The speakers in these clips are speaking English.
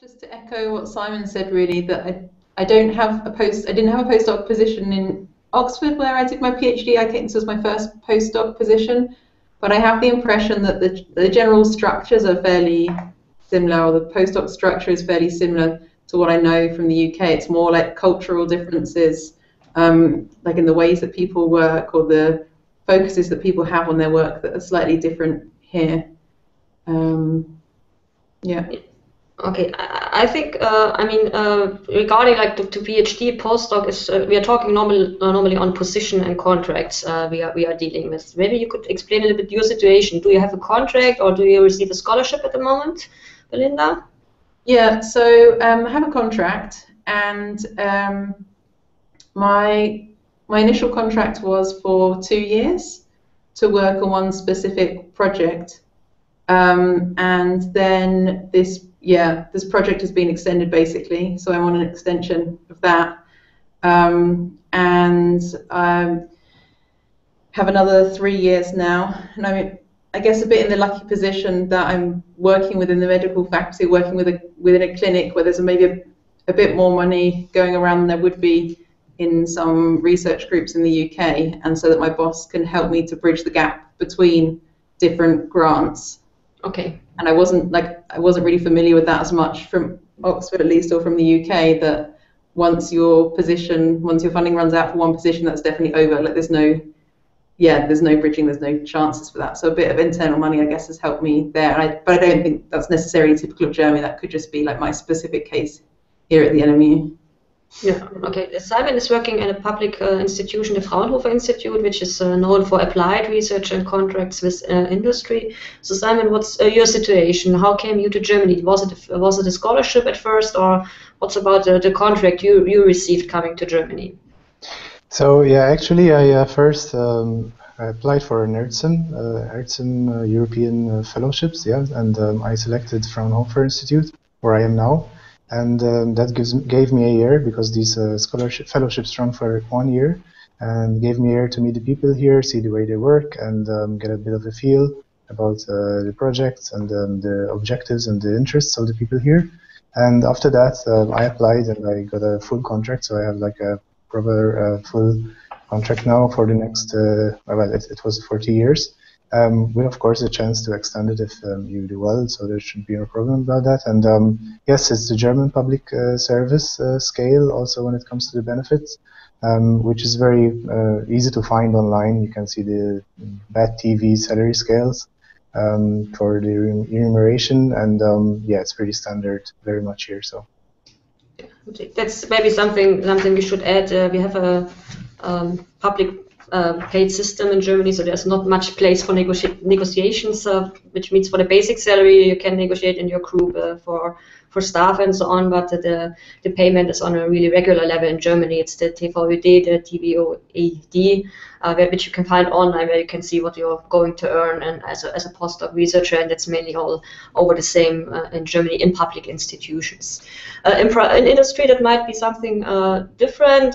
just to echo what Simon said, really, that I don't have a post. I didn't have a postdoc position in Oxford where I did my PhD. I think this was my first postdoc position, but I have the impression that the general structures are fairly similar, or the postdoc structure is fairly similar to what I know from the UK. It's more like cultural differences, like in the ways that people work or the focuses that people have on their work that are slightly different here. Yeah. Okay, I think regarding like to PhD postdoc is we are talking normally on position and contracts we are dealing with. Maybe you could explain a little bit your situation. Do you have a contract or do you receive a scholarship at the moment, Belinda? Yeah, so I have a contract, and my initial contract was for 2 years to work on one specific project, and then this project has been extended basically, so I'm on an extension of that, and I have another 3 years now, and I guess a bit in the lucky position that I'm working within the medical faculty, working within a clinic where there's maybe a bit more money going around than there would be in some research groups in the UK, and so that my boss can help me to bridge the gap between different grants. Okay. And I wasn't really familiar with that as much from Oxford, at least, or from the UK, that once your funding runs out for one position, that's definitely over. Like there's no bridging, there's no chances for that. So a bit of internal money, I guess, has helped me there. And but I don't think that's necessarily typical of Germany. That could just be like my specific case here at the NMU. Yeah. Okay. Simon is working at a public institution, the Fraunhofer Institute, which is known for applied research and contracts with industry. So Simon, what's your situation? How came you to Germany? Was it a scholarship at first, or what's about the contract you received coming to Germany? So yeah, actually, I applied for an Herzen European fellowships, yeah, and I selected Fraunhofer Institute, where I am now, and that gave me a year, because these fellowships run for 1 year, and gave me a year to meet the people here, see the way they work, and get a bit of a feel about the projects and the objectives and the interests of the people here. And after that, I applied and I got a full contract, so I have like a proper full contract now for the next, well, it was 40 years. With, of course, a chance to extend it if you do well, so there should be no problem about that. And yes, it's the German public service scale also when it comes to the benefits, which is very easy to find online. You can see the BAT TV salary scales for the remuneration, and yeah, it's pretty standard very much here, so. That's maybe something we should add. We have a public paid system in Germany, so there's not much place for negotiations, which means for the basic salary you can negotiate in your group for staff and so on, but the payment is on a really regular level in Germany. It's the TVOED, the TVOED, which you can find online, where you can see what you're going to earn and as a postdoc researcher, and that's mainly all over the same in Germany in public institutions. In industry, that might be something different.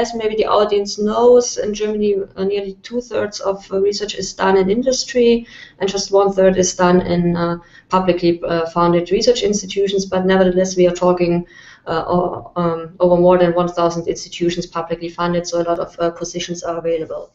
As maybe the audience knows, in Germany nearly 2/3 of research is done in industry, and just 1/3 is done in publicly funded research institutions, but nevertheless we are talking over more than 1,000 institutions publicly funded, so a lot of positions are available.